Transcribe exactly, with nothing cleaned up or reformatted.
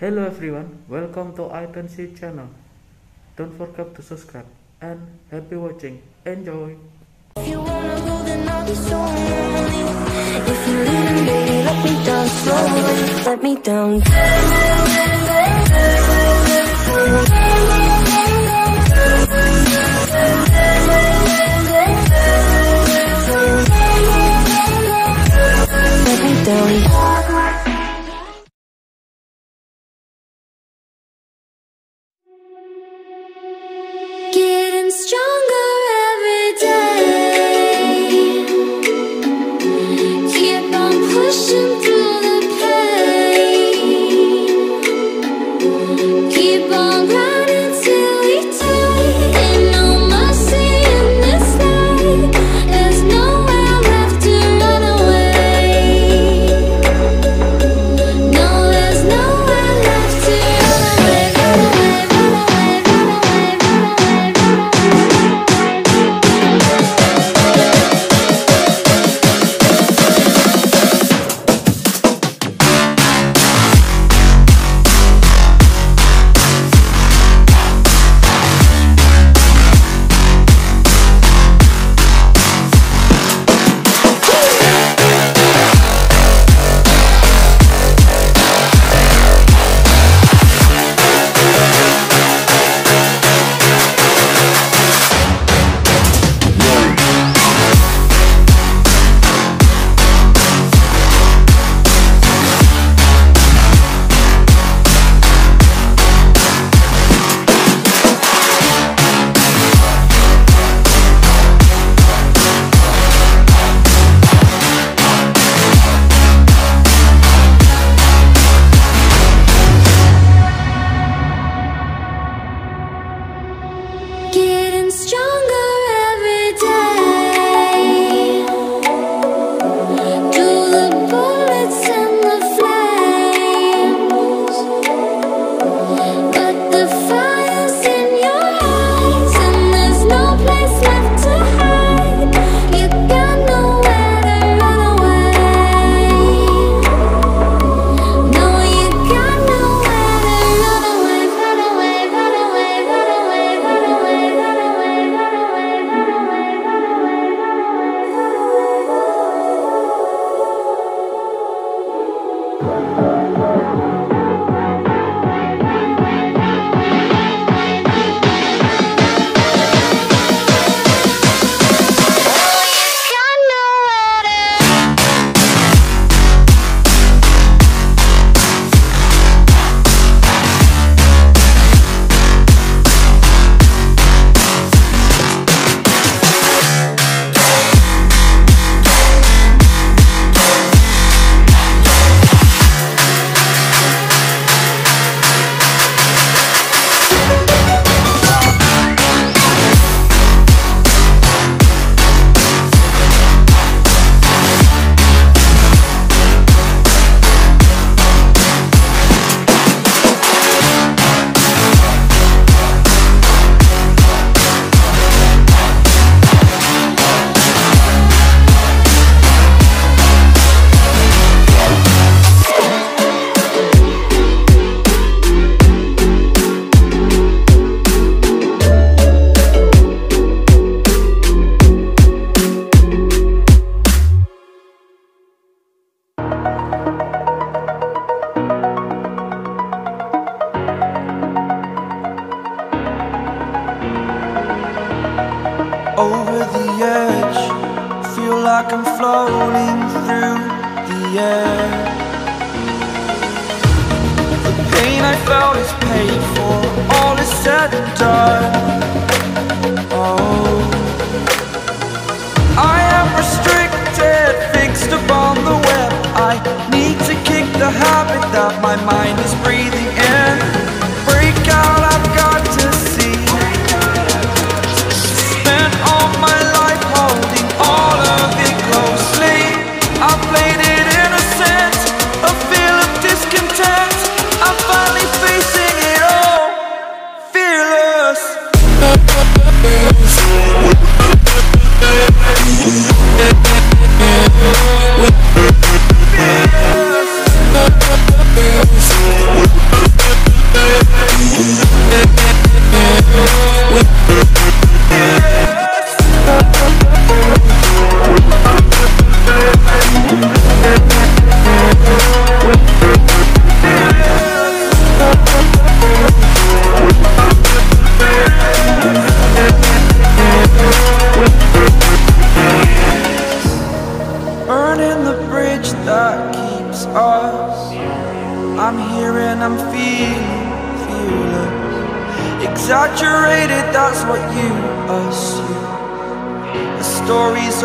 Hello everyone, welcome to AoiTenshi Channel. Don't forget to subscribe and happy watching. Enjoy. If you wanna go, then I'll be so lonely. If you're leaving, baby, let me down slowly. Let me down. Let me down. Stronger every day. Keep on pushing through the pain. Keep on running till eternity. Ain't no mercy in this night. There's nowhere left to run away. No, there's nowhere left to run away. Run away, run away, run away, run away. Stronger every day. Through the bullets and the flames, but the fire's in your eyes, and there's no place left to hide. You got nowhere to run away. No, you got nowhere to run away. Run away, run away, run away, run away, run away. Over the edge, feel like I'm floating through the air. The pain I felt is paid for, all is said and done. Oh, I am restricted, fixed upon the web. I need to kick the habit that my mind is breathing in. Break out, I've got to see. We'll be right back. That keeps us. I'm here and I'm feeling, feeling exaggerated, that's what you assume. The story's